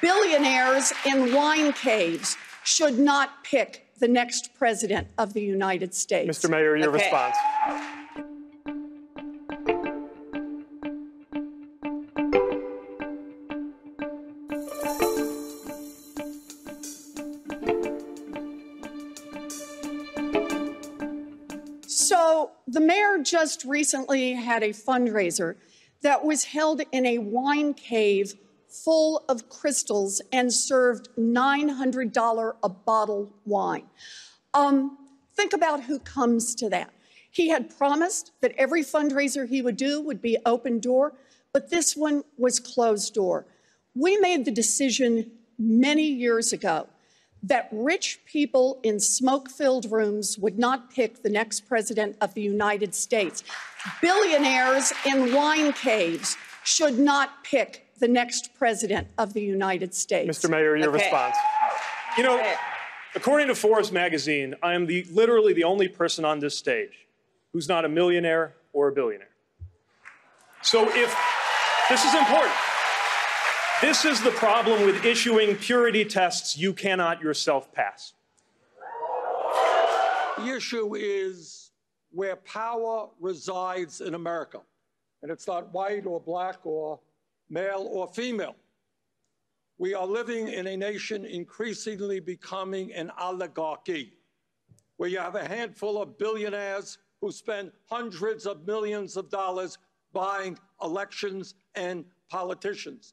Billionaires in wine caves should not pick the next president of the United States. Mr. Mayor, your response. So the mayor just recently had a fundraiser that was held in a wine cave full of crystals and served $900 a bottle wine. Think about who comes to that. He had promised that every fundraiser he would do would be open door, but this one was closed door. We made the decision many years ago that rich people in smoke-filled rooms would not pick the next president of the United States. Billionaires in wine caves should not pick the next president of the United States. Mr. Mayor, your response. You know, according to Forbes magazine, I am literally the only person on this stage who's not a millionaire or a billionaire. So if, this is important. This is the problem with issuing purity tests you cannot yourself pass. The issue is where power resides in America. And it's not white or black or male or female. We are living in a nation increasingly becoming an oligarchy, where you have a handful of billionaires who spend hundreds of millions of dollars buying elections and politicians.